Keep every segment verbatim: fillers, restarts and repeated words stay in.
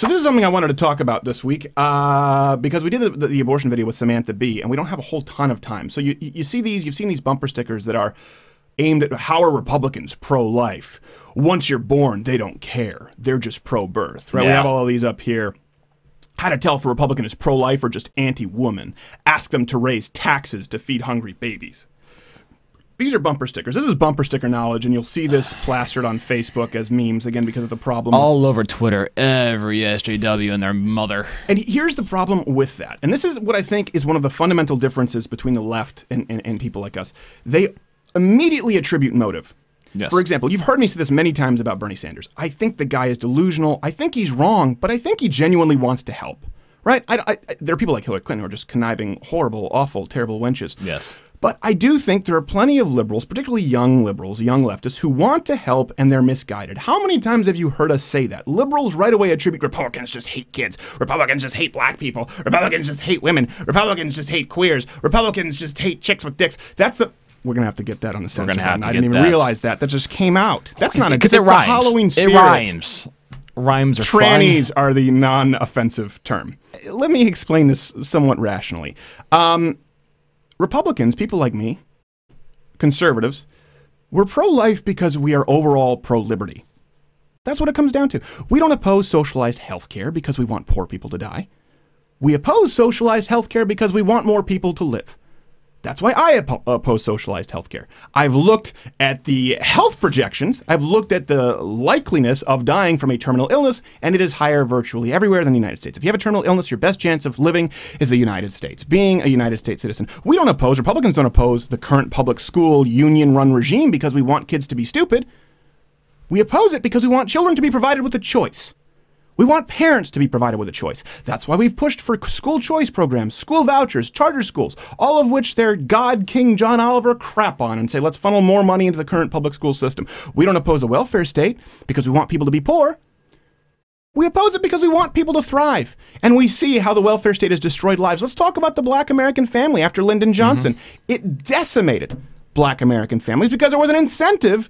So this is something I wanted to talk about this week uh, because we did the, the, the abortion video with Samantha B, and we don't have a whole ton of time. So you, you see these, you've seen these bumper stickers that are aimed at how are Republicans pro-life? Once you're born, they don't care. They're just pro-birth, right? Yeah. We have all of these up here. How to tell if a Republican is pro-life or just anti-woman. Ask them to raise taxes to feed hungry babies. These are bumper stickers. This is bumper sticker knowledge, and you'll see this plastered on Facebook as memes, again, because of the problem. All over Twitter, every S J W and their mother. And here's the problem with that. And this is what I think is one of the fundamental differences between the left and, and, and people like us. They immediately attribute motive. Yes. For example, you've heard me say this many times about Bernie Sanders. I think the guy is delusional. I think he's wrong, but I think he genuinely wants to help. Right? I, I, there are people like Hillary Clinton who are just conniving, horrible, awful, terrible wenches. Yes. But I do think there are plenty of liberals, particularly young liberals, young leftists, who want to help and they're misguided. How many times have you heard us say that? Liberals right away attribute Republicans just hate kids. Republicans just hate black people. Republicans just hate women. Republicans just hate queers. Republicans just hate chicks with dicks. That's the... We're going to have to get that on the censor. I didn't even that. realize that. That just came out. That's not a... Because it it's rhymes. The Halloween spirit. It rhymes. Rhymes are Trannies fun. are the non-offensive term. Let me explain this somewhat rationally. Um... Republicans, people like me, conservatives, we're pro-life because we are overall pro-liberty. That's what it comes down to. We don't oppose socialized health care because we want poor people to die. We oppose socialized health care because we want more people to live. That's why I op oppose socialized health care. I've looked at the health projections. I've looked at the likeliness of dying from a terminal illness, and it is higher virtually everywhere than the United States. If you have a terminal illness, your best chance of living is the United States, being a United States citizen. We don't oppose, Republicans don't oppose the current public school union-run regime because we want kids to be stupid. We oppose it because we want children to be provided with a choice. We want parents to be provided with a choice. That's why we've pushed for school choice programs, school vouchers, charter schools, all of which their God, King John Oliver crap on and say, let's funnel more money into the current public school system. We don't oppose a welfare state because we want people to be poor. We oppose it because we want people to thrive. And we see how the welfare state has destroyed lives. Let's talk about the black American family after Lyndon Johnson. Mm-hmm. It decimated black American families because there was an incentive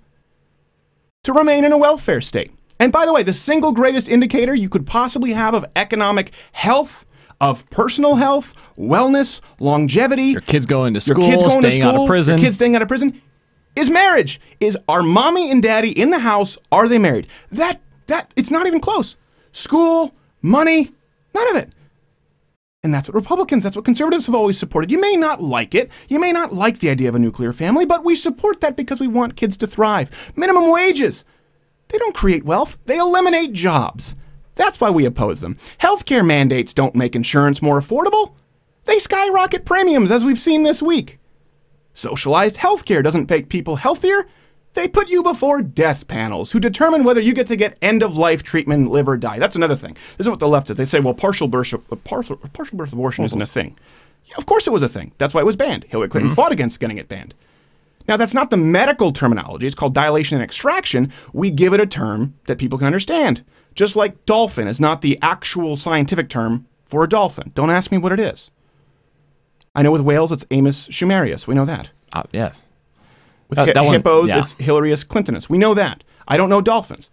to remain in a welfare state. And by the way, the single greatest indicator you could possibly have of economic health, of personal health, wellness, longevity, your kids going to school, your kids going staying to school, out of prison, your kids staying out of prison, is marriage. Is our mommy and daddy in the house? Are they married? That that it's not even close. School, money, none of it. And that's what Republicans, that's what conservatives have always supported. You may not like it. You may not like the idea of a nuclear family, but we support that because we want kids to thrive. Minimum wages. They don't create wealth, they eliminate jobs. That's why we oppose them. Healthcare mandates don't make insurance more affordable. They skyrocket premiums, as we've seen this week. Socialized healthcare doesn't make people healthier. They put you before death panels who determine whether you get to get end-of-life treatment, live or die. That's another thing. This is what the left does. They say, well, partial birth, uh, partial, partial birth abortion Almost. isn't a thing. Yeah, of course it was a thing. That's why it was banned. Hillary Clinton mm-hmm. fought against getting it banned. Now, that's not the medical terminology. It's called dilation and extraction. We give it a term that people can understand. Just like dolphin is not the actual scientific term for a dolphin. Don't ask me what it is. I know with whales, it's Amos Schumerius. We know that. Uh, yeah. With uh, hi that one, hippos, yeah. it's Hilarius Clintonus. We know that. I don't know dolphins.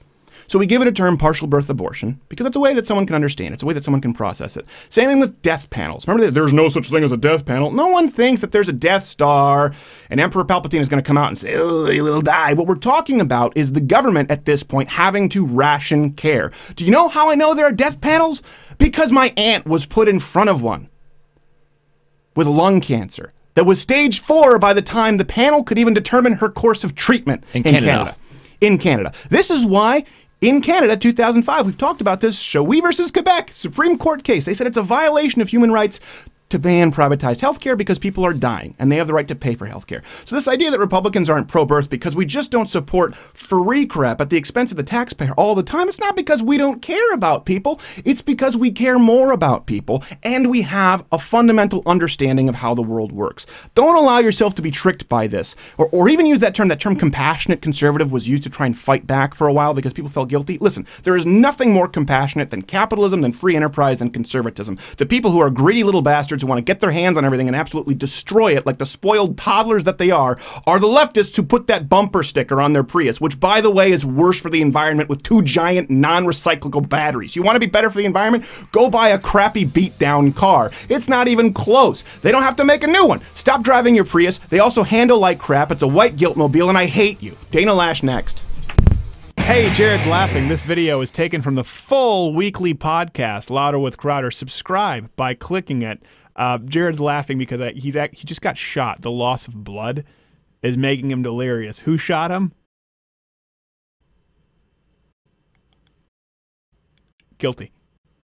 So we give it a term, partial birth abortion, because it's a way that someone can understand. It's a way that someone can process it. Same thing with death panels. Remember that there's no such thing as a death panel. No one thinks that there's a Death Star and Emperor Palpatine is going to come out and say, oh, you will die. What we're talking about is the government at this point having to ration care. Do you know how I know there are death panels? Because my aunt was put in front of one with lung cancer that was stage four by the time the panel could even determine her course of treatment in, in Canada. Canada. In Canada. This is why... In Canada, two thousand five, we've talked about this, Chaoulli versus Quebec, Supreme Court case. They said it's a violation of human rights to ban privatized healthcare because people are dying and they have the right to pay for healthcare. So this idea that Republicans aren't pro-birth because we just don't support free crap at the expense of the taxpayer all the time, it's not because we don't care about people, it's because we care more about people and we have a fundamental understanding of how the world works. Don't allow yourself to be tricked by this, or, or even use that term. That term compassionate conservative was used to try and fight back for a while because people felt guilty. Listen, there is nothing more compassionate than capitalism, than free enterprise, than conservatism. The people who are greedy little bastards bastards who want to get their hands on everything and absolutely destroy it like the spoiled toddlers that they are, are the leftists who put that bumper sticker on their Prius, which, by the way, is worse for the environment with two giant non-recyclable batteries. You want to be better for the environment? Go buy a crappy beat-down car. It's not even close. They don't have to make a new one. Stop driving your Prius. They also handle like crap. It's a white guilt-mobile, and I hate you. Dana Lash next. Hey, Jared's laughing. This video is taken from the full weekly podcast, Louder with Crowder. Subscribe by clicking it. Uh, Jared's laughing because he's he just got shot. The loss of blood is making him delirious. Who shot him? Guilty.